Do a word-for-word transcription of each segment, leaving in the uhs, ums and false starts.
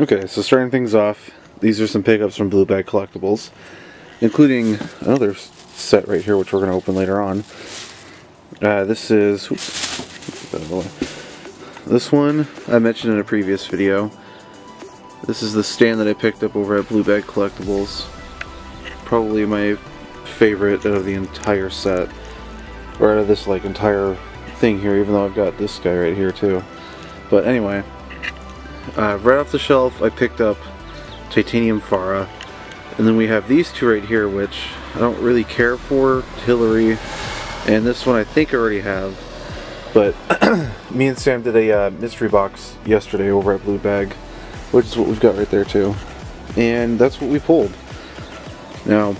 Okay, so starting things off, these are some pickups from Blue Bag Collectibles, including another set right here, which we're going to open later on. Uh, this is... Oops, this one I mentioned in a previous video. This is the stand that I picked up over at Blue Bag Collectibles. Probably my favorite out of the entire set. Or out of this like entire thing here, even though I've got this guy right here too. But anyway, uh, right off the shelf I picked up Titanium Pharah. And then we have these two right here, which I don't really care for. Hillary. And this one I think I already have. But me and Sam did a uh, mystery box yesterday over at Blue Bag, which is what we've got right there too. And that's what we pulled. Now,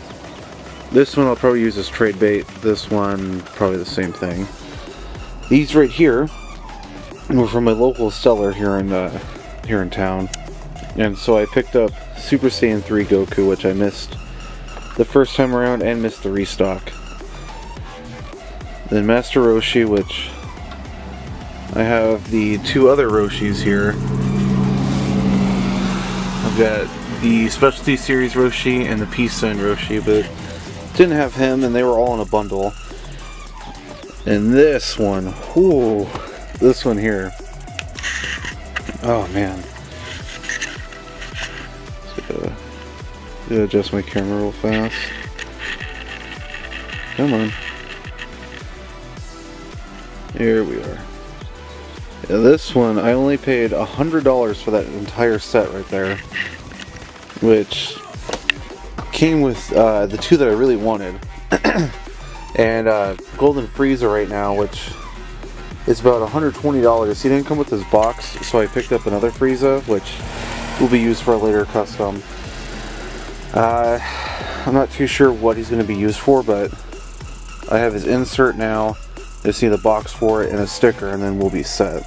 this one I'll probably use as trade bait. This one, probably the same thing. These right here were from my local seller here in, uh, here in town. And so I picked up Super Saiyan three Goku, which I missed the first time around and missed the restock. Then Master Roshi, which I have the two other Roshis here. I've got the Specialty Series Roshi and the Peace Sign Roshi, but didn't have him, and they were all in a bundle. And this one, whoo, this one here. Oh man. So, yeah, adjust my camera real fast. Come on. Here we are. Yeah, this one, I only paid one hundred dollars for that entire set right there, which came with uh, the two that I really wanted. And uh, Golden Frieza right now, which is about one hundred twenty dollars. He didn't come with his box, so I picked up another Frieza, which will be used for a later custom. Uh, I'm not too sure what he's going to be used for, but I have his insert now. I see the box for it and a sticker, and then we'll be set.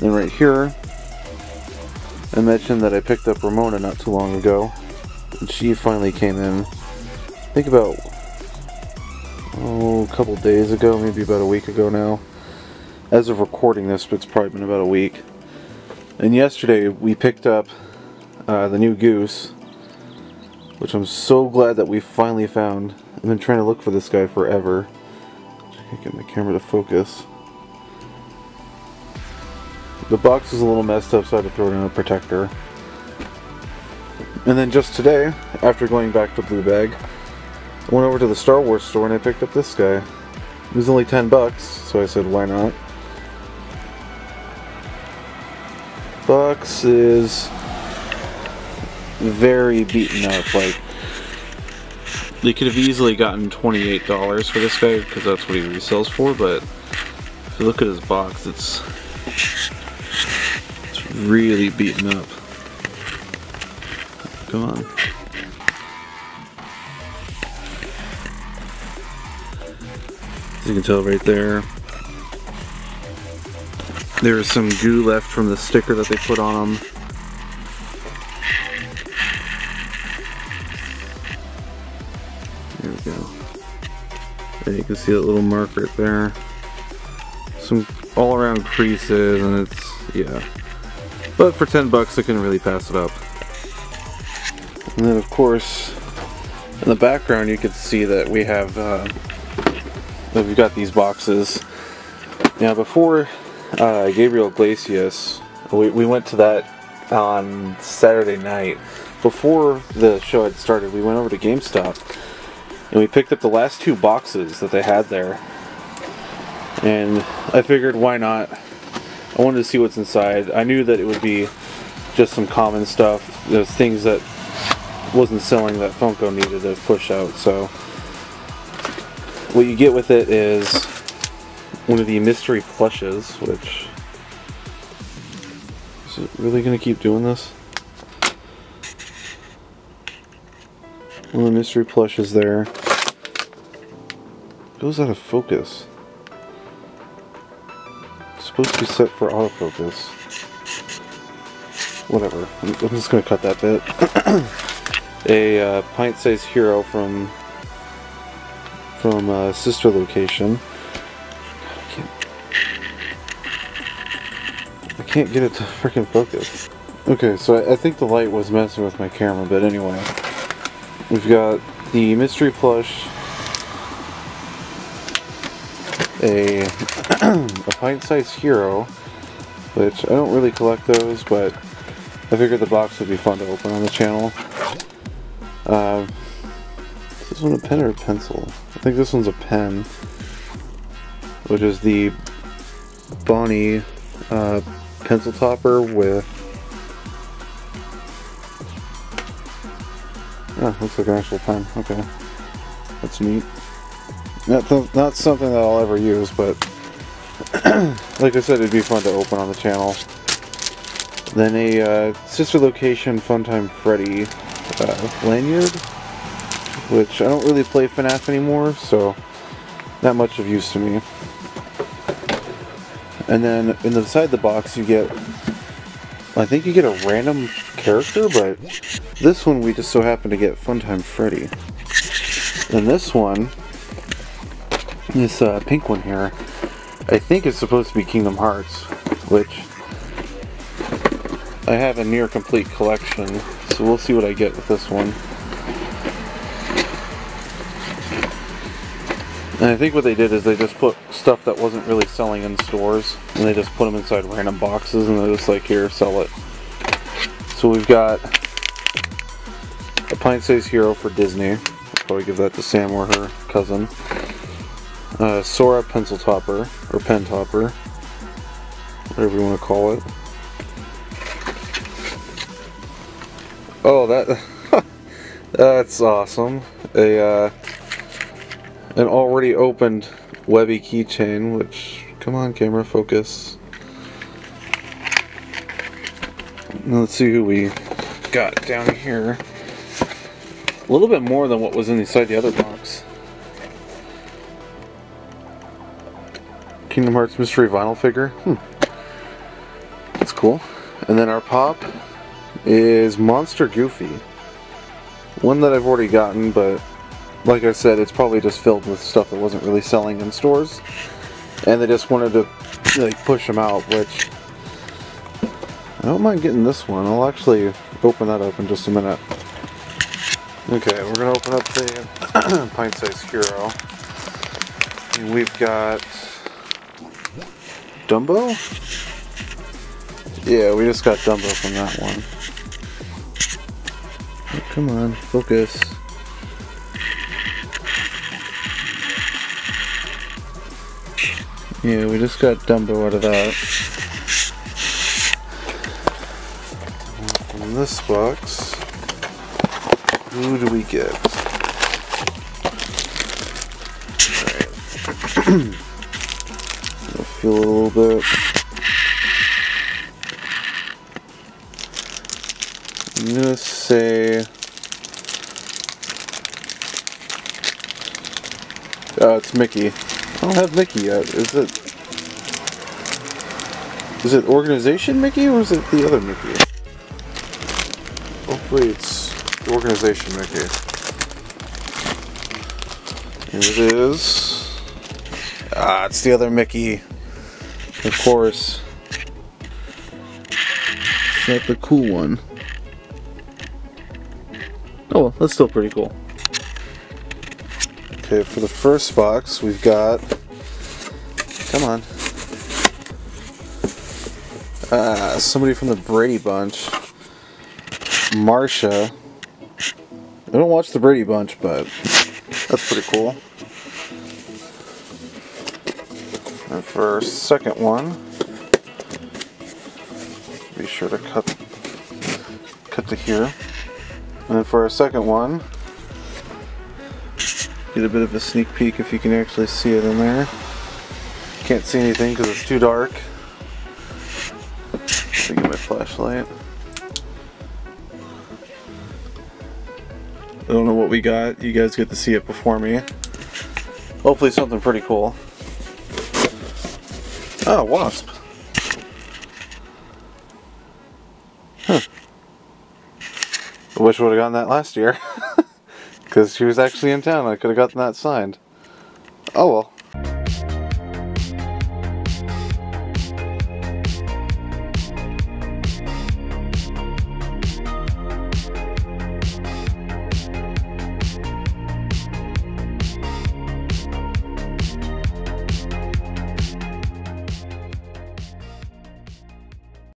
Then right here, I mentioned that I picked up Ramona not too long ago, and she finally came in. I think about oh, a couple days ago, maybe about a week ago now. As of recording this, but it's probably been about a week. And yesterday we picked up uh, the new goose, which I'm so glad that we finally found. I've been trying to look for this guy forever. I can't get my camera to focus. The box is a little messed up, so I had to throw it in a protector. And then just today, after going back to Blue Bag, I went over to the Star Wars store and I picked up this guy. It was only ten bucks, so I said, why not? Box is very beaten up, like, they could have easily gotten twenty-eight dollars for this guy, because that's what he resells for, but if you look at his box, it's, it's really beaten up. Come on. As you can tell right there, there is some goo left from the sticker that they put on him. You can see that little mark right there. Some all-around creases, and it's, yeah. But for ten bucks, I couldn't really pass it up. And then, of course, in the background, you can see that we have, uh, that we've got these boxes. Now, before uh, Gabriel Iglesias, we, we went to that on Saturday night. Before the show had started, we went over to GameStop. And we picked up the last two boxes that they had there. And I figured, why not? I wanted to see what's inside. I knew that it would be just some common stuff. There's things that wasn't selling that Funko needed to push out. So what you get with it is one of the mystery plushes, which... Is it really going to keep doing this? One of the mystery plushes there. It goes out of focus. It's supposed to be set for autofocus. Whatever. I'm, I'm just going to cut that bit. A uh, pint-sized hero from from uh, Sister Location. I can't, I can't get it to freaking focus. Okay, so I think the light was messing with my camera, but anyway. We've got the mystery plush, a, a pint-sized hero, which I don't really collect those, but I figured the box would be fun to open on the channel. Uh, is this one a pen or a pencil? I think this one's a pen, which is the Bonnie uh, pencil topper with... Oh, looks like an actual pen. Okay. That's neat. Not, th not something that I'll ever use, but like I said, it'd be fun to open on the channel. Then a uh, Sister Location Funtime Freddy uh, lanyard, which I don't really play FNAF anymore, so not much of use to me. And then inside the box you get, I think you get a random character, but this one we just so happen to get Funtime Freddy. And this one, this uh, pink one here, I think it's supposed to be Kingdom Hearts, which I have a near complete collection, so we'll see what I get with this one. And I think what they did is they just put stuff that wasn't really selling in stores, and they just put them inside random boxes, and they're just like, here, sell it. So we've got a pint-sized hero for Disney. I'll probably give that to Sam or her cousin. Uh, Sora pencil topper, or pen topper, whatever you want to call it. Oh, that that's awesome. A uh, an already opened Webby keychain, which, come on camera, focus. Now let's see who we got down here. A little bit more than what was inside the other box. Kingdom Hearts mystery vinyl figure. Hmm. That's cool. And then our pop is Monster Goofy. One that I've already gotten, but like I said, it's probably just filled with stuff that wasn't really selling in stores. And they just wanted to like push them out, which I don't mind getting this one. I'll actually open that up in just a minute. Okay, we're gonna open up the pint-sized hero. And we've got Dumbo? Yeah, we just got Dumbo from that one. Oh, come on, focus. Yeah, we just got Dumbo out of that. From this box, who do we get? Alright. I'll feel a little bit. I'm gonna say uh, it's Mickey. I don't have Mickey yet. Is it is it organization Mickey or is it the other Mickey? Hopefully it's organization Mickey. Here it is. Ah, it's the other Mickey. Of course. It's not the cool one. Oh, that's still pretty cool. Okay, for the first box, we've got... Come on. Uh, somebody from the Brady Bunch. Marcia. I don't watch the Brady Bunch, but that's pretty cool. And for our second one, be sure to cut, cut to here. And then for our second one, get a bit of a sneak peek if you can actually see it in there. Can't see anything because it's too dark. Let me get my flashlight. I don't know what we got. You guys get to see it before me. Hopefully something pretty cool. Oh, wasp. Huh. I wish I would have gotten that last year, because she was actually in town. I could have gotten that signed. Oh well.